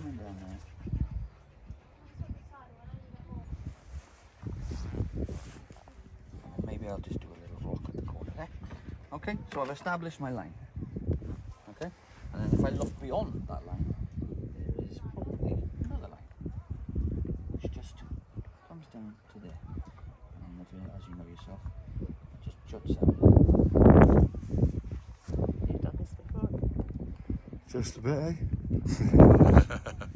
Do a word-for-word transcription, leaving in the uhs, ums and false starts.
coming down there. And maybe I'll just do a little rock at the corner there. Okay, so I've established my line. Okay, and then if I look beyond that line, there is probably another line, which just comes down to there. And if you, as you know yourself, it just juts out. You've done this before. Just a bit, eh?